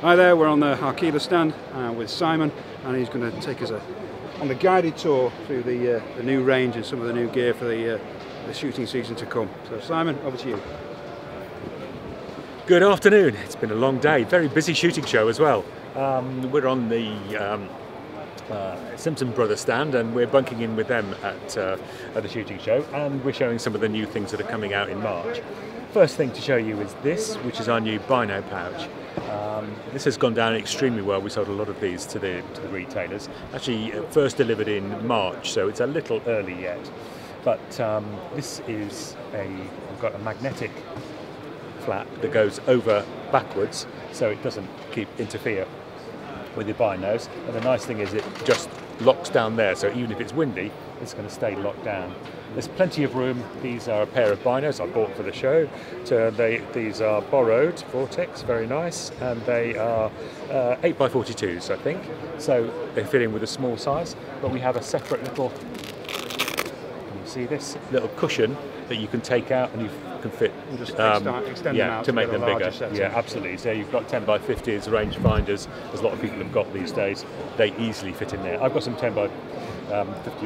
Hi there, we're on the Harkila stand with Simon, and he's going to take us on the guided tour through the new range and some of the new gear for the shooting season to come. So Simon, over to you. Good afternoon. It's been a long day, very busy shooting show as well. We're on the Simpson Brothers stand, and we're bunking in with them at the shooting show, and we're showing some of the new things that are coming out in March. First thing to show you is this, which is our new Bino pouch. This has gone down extremely well. We sold a lot of these to the retailers. Actually, first delivered in March, so it's a little early yet. But this is we've got a magnetic flap that goes over backwards, so it doesn't interfere with your binos. And the nice thing is it just locks down there, so even if it's windy, it's going to stay locked down. There's plenty of room. These are a pair of binos I bought for the show. So these are borrowed Vortex, very nice, and they are 8x42s, I think. So they fit in with a small size, but we have a separate little, can you see this? Little cushion that you can take out and you can fit, just extend them out to make them bigger. Yeah, absolutely. So you've got 10x50s, range finders. There's a lot of people have got these days. They easily fit in there. I've got some 10x50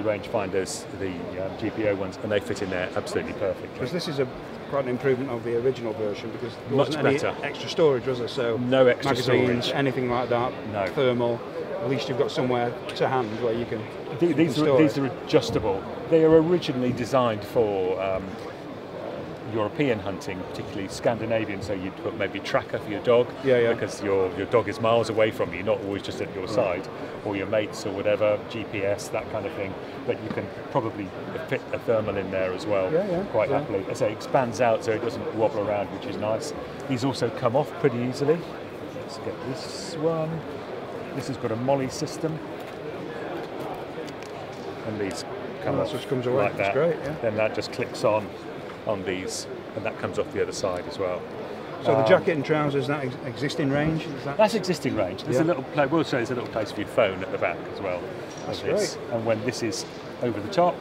range finders, the GPO ones, and they fit in there absolutely perfectly. Because this is quite an improvement of the original version, because there wasn't any extra storage, was there? So no extra magazines, storage, anything like that. No thermal. At least you've got somewhere to hand where you can. These are adjustable. They are originally designed for European hunting, particularly Scandinavian, so you'd put maybe tracker for your dog, because your dog is miles away from you, not always just at your side, or your mates or whatever, GPS, that kind of thing. But you can probably fit a thermal in there as well, quite happily. So it expands out so it doesn't wobble around, which is nice. These also come off pretty easily. Let's get this one. This has got a MOLLE system, and these come off just comes away. Like that. That's great, then that just clicks on these, and that comes off the other side as well. So the jacket and trousers, that existing range? Is that... That's existing range. There's a little place, we'll show there's a little place for your phone at the back as well. That's great. And when this is over the top,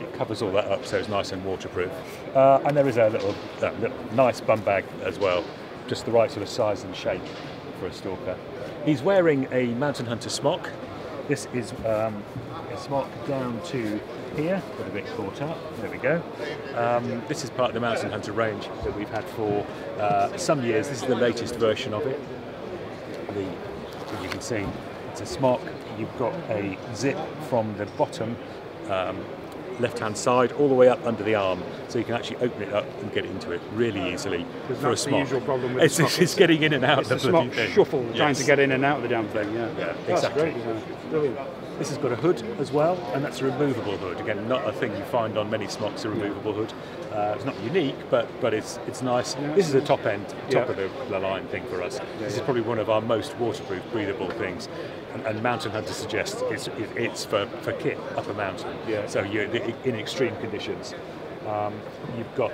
it covers all that up, so it's nice and waterproof. And there is a little nice bum bag as well, just the right sort of size and shape for a stalker. He's wearing a Mountain Hunter smock. This is a smock down to here, got a bit caught up, there we go. This is part of the Mountain Hunter range that we've had for some years. This is the latest version of it. As you can see, it's a smock. You've got a zip from the bottom left-hand side all the way up under the arm, so you can actually open it up and get into it really easily for a smock. The usual problem with it's getting in and out of the bloody thing. Shuffle, trying to get in and out of the damn thing. Exactly. That's great. Brilliant. This has got a hood as well, and that's a removable hood. Again, not a thing you find on many smocks, a removable hood. It's not unique, but it's nice. This is a top end, top of the line thing for us. This is probably one of our most waterproof, breathable things. And Mountain Hunter suggests it's for kit up a mountain. So you're in extreme conditions. You've got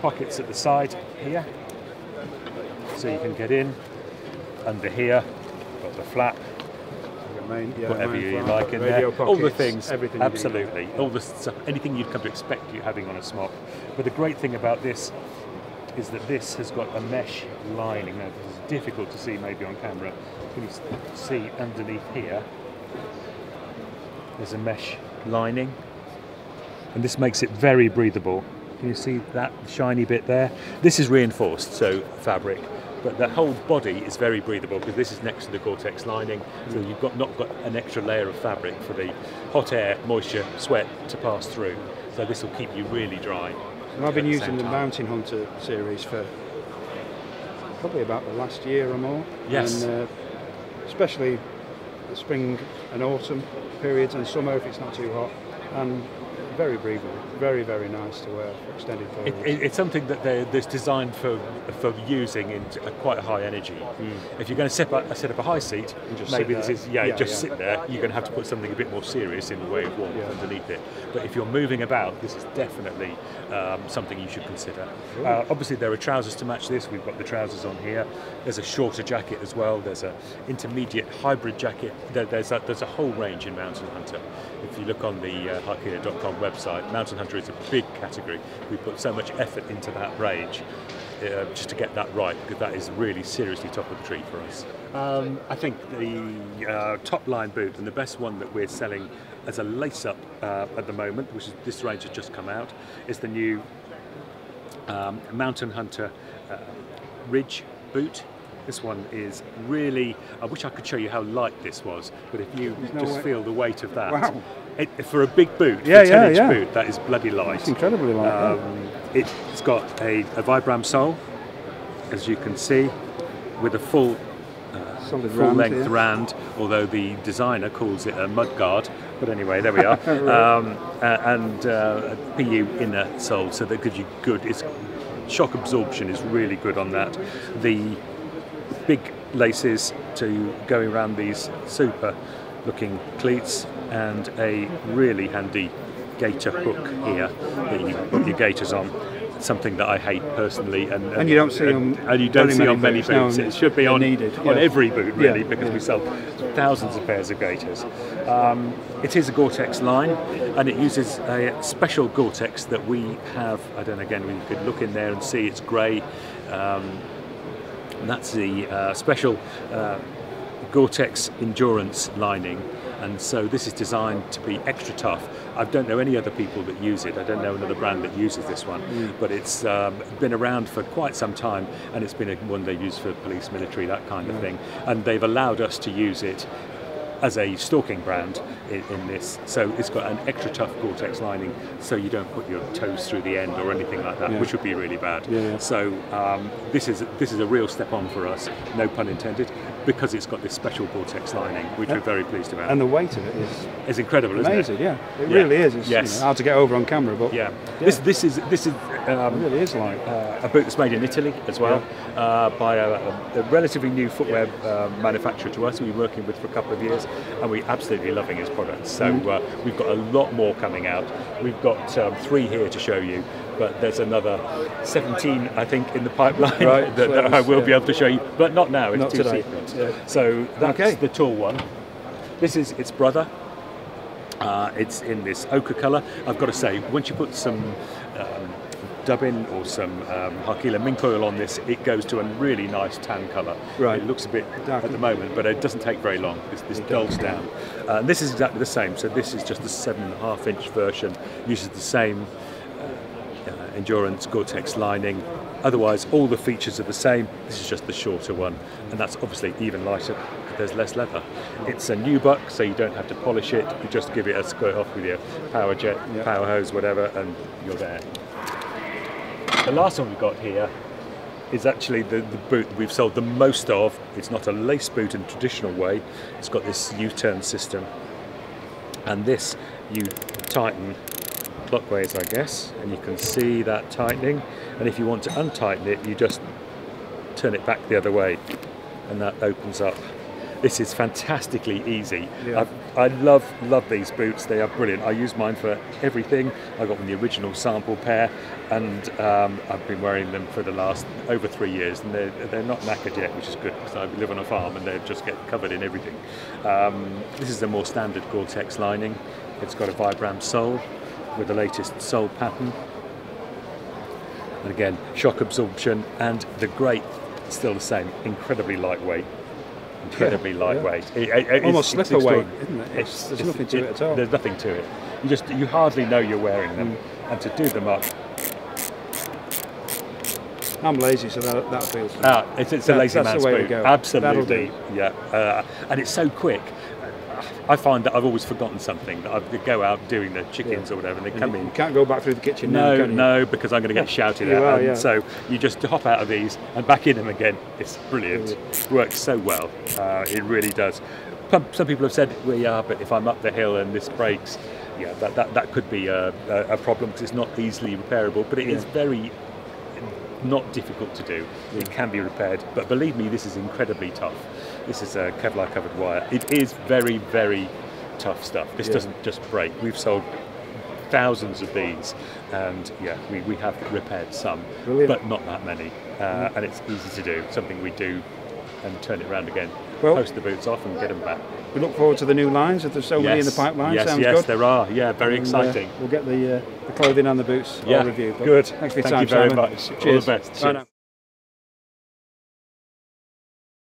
pockets at the side here, so you can get in. Under here, you've got the flap. Whatever you like in there, pockets, all the things, everything. Absolutely, all the stuff, anything you'd come to expect you having on a smock. But the great thing about this is that this has got a mesh lining. Now, it's difficult to see maybe on camera. Can you see underneath here? There's a mesh lining, and this makes it very breathable. Can you see that shiny bit there? This is reinforced, so fabric. But the whole body is very breathable because this is next to the Gore-Tex lining, so you've not got an extra layer of fabric for the hot air, moisture, sweat to pass through. So this will keep you really dry. And I've been using the Mountain Hunter series for probably about the last year or more. Yes. And, especially the spring and autumn periods and summer if it's not too hot. And very breathable, very, very nice to wear for extended periods. It's something that that's designed for using in quite high energy. If you're going to set up a high seat, just maybe this is sit there. You're going to have to put something a bit more serious in the way of warmth underneath it. But if you're moving about, this is definitely something you should consider. Obviously, there are trousers to match this. We've got the trousers on here. There's a shorter jacket as well. There's a intermediate hybrid jacket. There's a whole range in Mountain Hunter. If you look on the harkila.com website, Mountain Hunter is a big category. We put so much effort into that range. just to get that right, because that is really seriously top of the tree for us. I think the top line boot, and the best one that we're selling as a lace-up at the moment, which is, this range has just come out, is the new Mountain Hunter Ridge boot. This one is really, I wish I could show you how light this was, but if you just feel the weight of that, wow. It, for a big boot, yeah, a 10-inch boot, that is bloody light. It's incredibly light. It's got a Vibram sole, as you can see, with a full full-length rand, although the designer calls it a mudguard, but anyway, there we are. And a PU inner sole, so that gives you good, shock absorption is really good on that. The big laces to go around these super looking cleats, and a really handy gaiter hook here that you put your gaiters on. Something that I hate personally, and you don't see on many boots. It should be on every boot really, because we sell thousands of pairs of gaiters. It is a Gore-Tex line, and it uses a special Gore-Tex that we have. I don't know, again, we could look in there and see it's grey. And that's the special Gore-Tex endurance lining, and so this is designed to be extra tough. I don't know any other people that use it. I don't know another brand that uses this one, but it's been around for quite some time, and it's been one they use for police, military, that kind of thing. And they've allowed us to use it as a stalking brand in this. So it's got an extra tough Gore-Tex lining, so you don't put your toes through the end or anything like that, which would be really bad. So this is a real step on for us, no pun intended, because it's got this special Gore-Tex lining, which we're very pleased about. And the weight of it is incredible, amazing, isn't it? Amazing, yeah. It really is. It's hard to get over on camera, but this is it really is like a boot that's made in Italy as well, by a relatively new footwear manufacturer to us. We've been working with for a couple of years, and we're absolutely loving his products. So we've got a lot more coming out. We've got 3 here to show you, but there's another 17, I think, in the pipeline that I will be able to show you, but not now. It's not too secret. Yeah. So that's the tall one. This is its brother. It's in this ochre colour. I've got to say, once you put some dubbin or some Harkila mink oil on this, it goes to a really nice tan colour. Right. It looks a bit dark at the moment, but it doesn't take very long. This dulls down. And this is exactly the same. So this is just the 7.5-inch version. Uses the same endurance Gore-Tex lining. Otherwise, all the features are the same. This is just the shorter one, and that's obviously even lighter. There's less leather. It's a new buck, so you don't have to polish it. You just give it a squirt off with your power jet, power hose, whatever, and you're there. The last one we've got here is actually the boot we've sold the most of. It's not a lace boot in a traditional way. It's got this U-turn system, and this you tighten clockwise, I guess, and you can see that tightening. And if you want to untighten it, you just turn it back the other way, and that opens up. This is fantastically easy. I love these boots. They are brilliant. I use mine for everything. I got them the original sample pair, and I've been wearing them for the last over 3 years, and they're not knackered yet, which is good, because I live on a farm and they just get covered in everything. This is the more standard Gore-Tex lining. It's got a Vibram sole with the latest sole pattern, and again, shock absorption, and the grate still the same, incredibly lightweight. Lightweight. Almost slipper weight, isn't it? There's nothing to it at all. There's nothing to it. You hardly know you're wearing them, and to do them up. I'm lazy, so that feels good. It's a lazy man's boot. Absolutely, and it's so quick. I find that I've always forgotten something. That I go out doing the chickens or whatever, and they come in. You can't go back through the kitchen. No, now, can you? Because I'm going to get shouted at. So you just hop out of these and back in them again. It's brilliant. It works so well. It really does. Some people have said, "Well, yeah, but if I'm up the hill and this breaks, that could be a problem, because it's not easily repairable." But it is very not difficult to do. It can be repaired, but believe me, this is incredibly tough. This is a Kevlar covered wire. It is very, very tough stuff. This doesn't just break. We've sold thousands of these, and we have repaired some, but not that many. And it's easy to do, something we do and turn it around again. Post the boots off and get them back. We look forward to the new lines. If there's so many in the pipeline, sounds good. There are. Yeah, very exciting. We'll get the clothing and the boots reviewed. Good. Thanks for your time, Simon. Thank you very much. Cheers. All the best. Cheers.